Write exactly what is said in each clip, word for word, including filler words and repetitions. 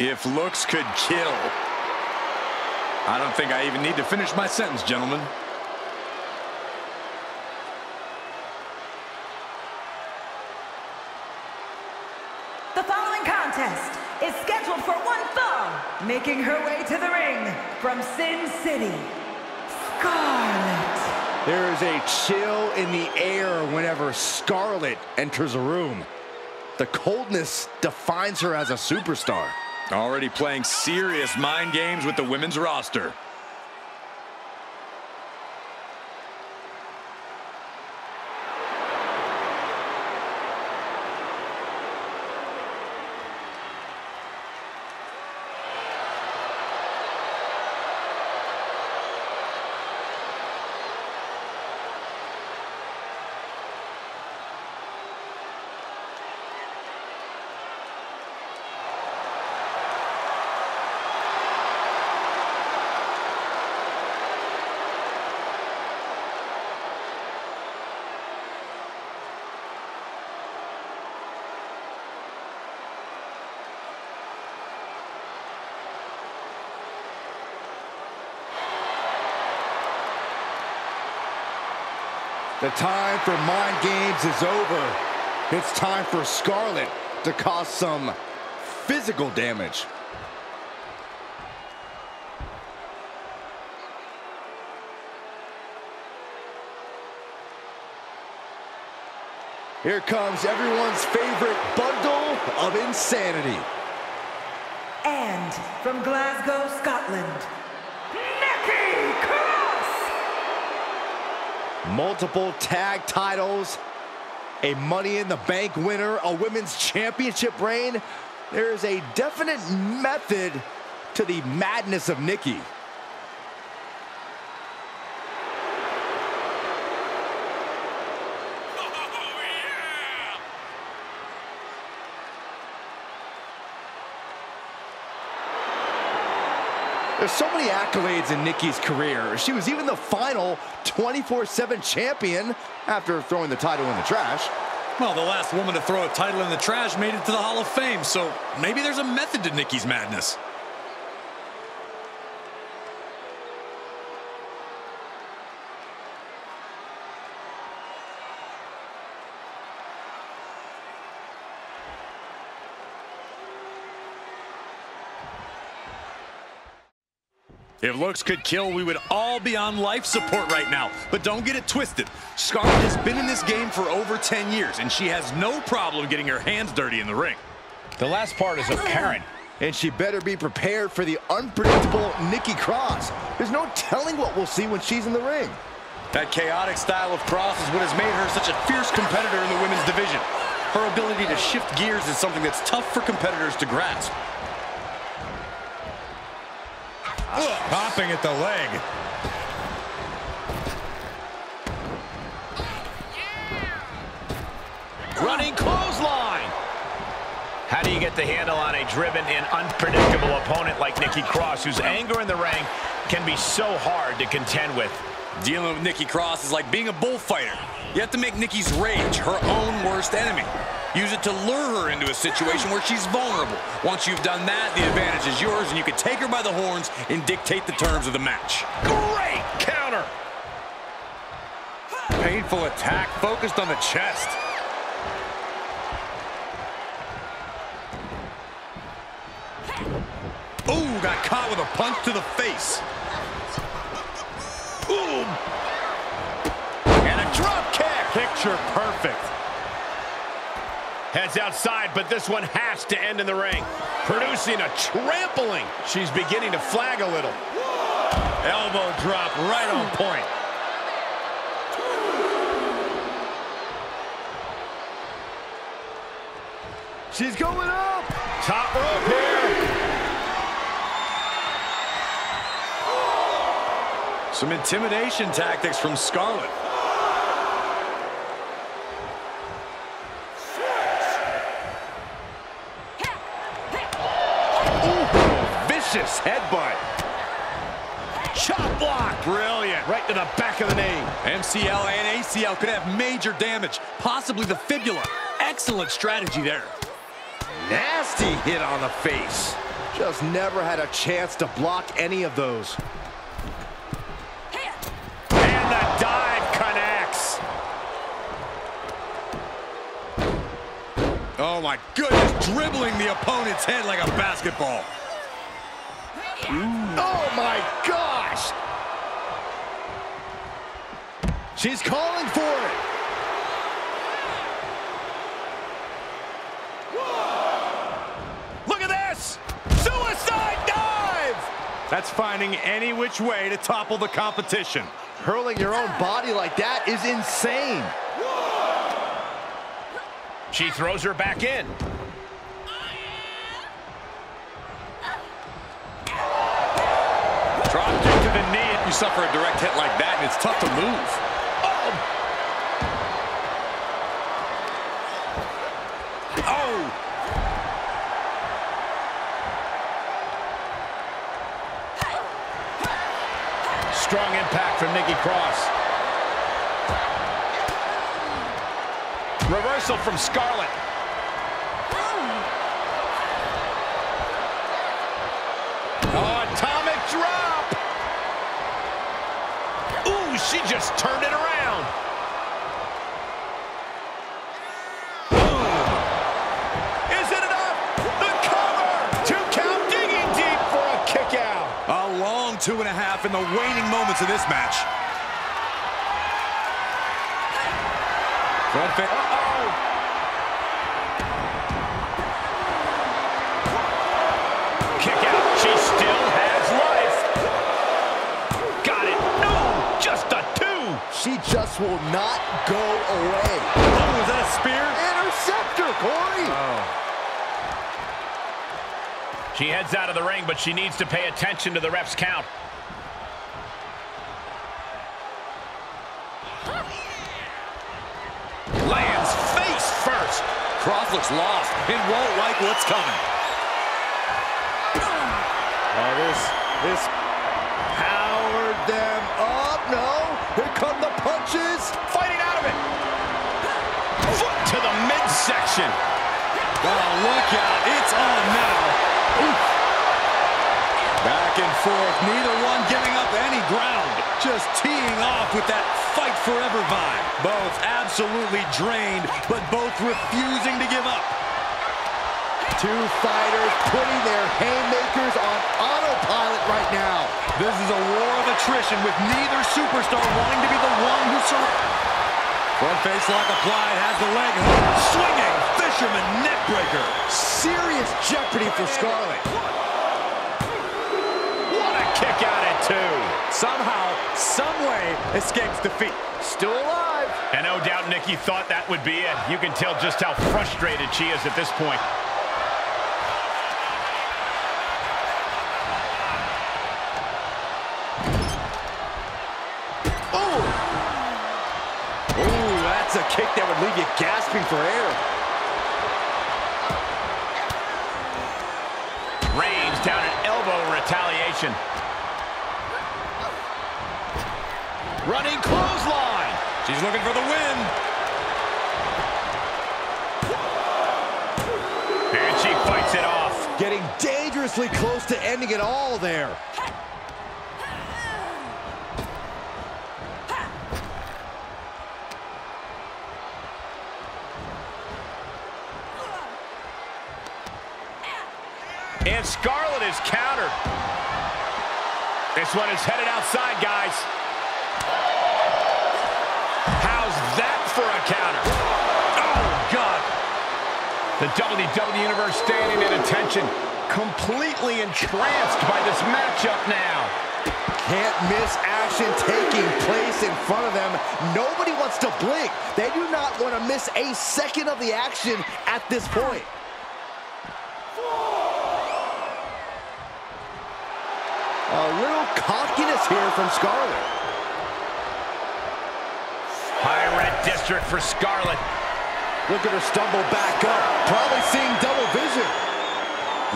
If looks could kill. I don't think I even need to finish my sentence, gentlemen. The following contest is scheduled for one fall, making her way to the ring from Sin City, Scarlett. There is a chill in the air whenever Scarlett enters a room. The coldness defines her as a superstar. Already playing serious mind games with the women's roster. The time for mind games is over. It's time for Scarlett to cause some physical damage. Here comes everyone's favorite bundle of insanity. And from Glasgow, Scotland, Nikki Cross. Multiple tag titles, a Money in the Bank winner, a women's championship reign. There is a definite method to the madness of Nikki. There's so many accolades in Nikki's career. She was even the final twenty-four seven champion after throwing the title in the trash. Well, the last woman to throw a title in the trash made it to the Hall of Fame, so maybe there's a method to Nikki's madness. If looks could kill, we would all be on life support right now. But don't get it twisted. Scarlett has been in this game for over ten years, and she has no problem getting her hands dirty in the ring. The last part is apparent. And she better be prepared for the unpredictable Nikki Cross. There's no telling what we'll see when she's in the ring. That chaotic style of Cross is what has made her such a fierce competitor in the women's division. Her ability to shift gears is something that's tough for competitors to grasp. Popping at the leg. Yeah. Running clothesline. How do you get the handle on a driven and unpredictable opponent like Nikki Cross, whose anger in the ring can be so hard to contend with? Dealing with Nikki Cross is like being a bullfighter. You have to make Nikki's rage her own worst enemy. Use it to lure her into a situation where she's vulnerable. Once you've done that, the advantage is yours, and you can take her by the horns and dictate the terms of the match. Great counter! Painful attack focused on the chest. Ooh, got caught with a punch to the face. Ooh! And a drop kick! Picture perfect. Heads outside, but this one has to end in the ring. Producing a trampling. She's beginning to flag a little. Whoa. Elbow drop right on point. She's going up. Top rope here. Some intimidation tactics from Scarlett. Headbutt. Chop block. Brilliant. Right to the back of the knee. M C L and A C L could have major damage, possibly the fibula. Excellent strategy there. Nasty hit on the face. Just never had a chance to block any of those. And the dive connects. Oh my goodness, dribbling the opponent's head like a basketball. Ooh. Oh my gosh. She's calling for it. That's finding any which way to topple the competition. Hurling your own body like that is insane. Whoa. She throws her back in. Drop kick to the knee. If you suffer a direct hit like that, and it's tough to move. Oh! Oh! Strong impact from Nikki Cross. Reversal from Scarlett. Oh, atomic drop. Ooh, she just turned it around. Boom. Is it enough? The cover. Two count, digging deep for a kick out. A long two and a half in the waning moments of this match. Front face. Uh-oh. Kick out. She still has life. Got it. No, just a two. She just will not go away. Oh, is that a spear? Interceptor, Corey. Oh. She heads out of the ring, but she needs to pay attention to the ref's count. Lands face first. Cross looks lost and won't like what's coming. Oh, this, this powered them up. No, here come the punches. Fighting out of it. Foot to the midsection. Oh, look out. It's on now. Back and forth, neither one giving up any ground. Just teeing off with that fight forever vibe. Both absolutely drained, but both refusing to give up. Two fighters putting their haymakers on autopilot right now. This is a war of attrition with neither superstar wanting to be the one who surrounds. Front face lock applied, has the leg hook, swinging, fisherman neck breaker. Serious jeopardy for Scarlett. What a kick out at two. Somehow, someway, escapes defeat. Still alive. And no doubt Nikki thought that would be it. You can tell just how frustrated she is at this point. That's a kick that would leave you gasping for air. Reigns down an elbow retaliation. Running clothesline. She's looking for the win. And she fights it off. Getting dangerously close to ending it all there. And Scarlett is countered. This one is headed outside, guys. How's that for a counter? Oh, God. The W W E Universe standing at attention. Completely entranced by this matchup now. Can't miss action taking place in front of them. Nobody wants to blink. They do not want to miss a second of the action at this point. A little cockiness here from Scarlett. High-red district for Scarlett. Look at her stumble back up. Probably seeing double vision.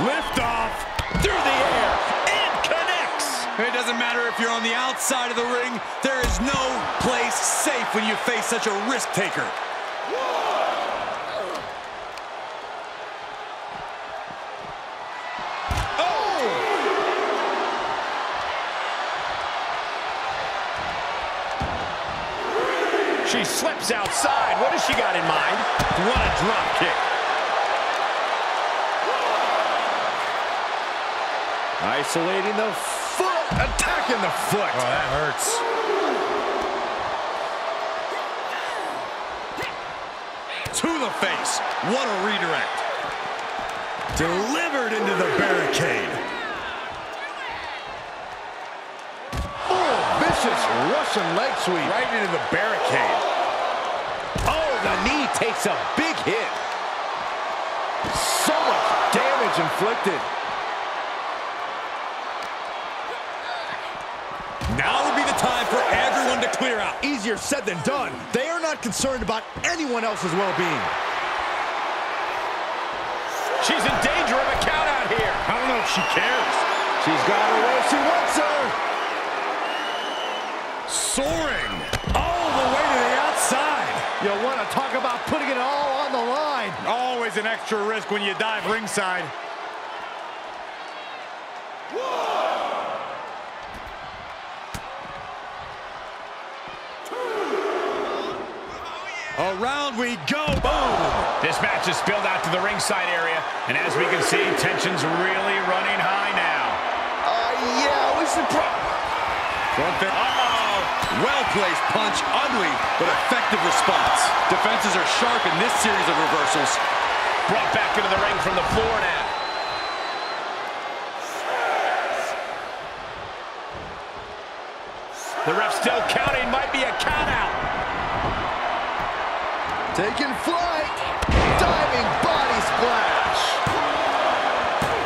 Lift off through the air and connects. It doesn't matter if you're on the outside of the ring. There is no place safe when you face such a risk taker. Whoa. Oh! She slips outside. What has she got in mind? What a drop kick. Isolating the foot. Attacking the foot. Oh, that hurts. To the face. What a redirect. Delivered into the barricade. Oh, vicious Russian leg sweep. Right into the barricade. Oh, the knee takes a big hit. So much damage inflicted. Now would be the time for everyone to clear out. Easier said than done. They are not concerned about anyone else's well-being. She's in danger of a count out here. I don't know if she cares. She's got her way. She wants her. Soaring all the way to the outside. You want to talk about putting it all on the line. Always an extra risk when you dive ringside. Around we go, boom! This match is spilled out to the ringside area, and as we can see, tension's really running high now. Uh, yeah, we should probably... Uh-oh! Well-placed punch, ugly, but effective response. Defenses are sharp in this series of reversals. Brought back into the ring from the floor now. The ref still counting, might be a count-out. Taking flight, diving body splash.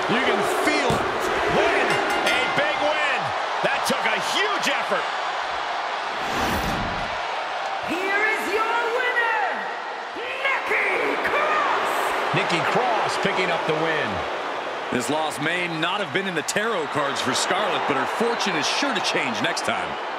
You can feel it. Win, a big win. That took a huge effort. Here is your winner, Nikki Cross. Nikki Cross picking up the win. This loss may not have been in the tarot cards for Scarlett, but her fortune is sure to change next time.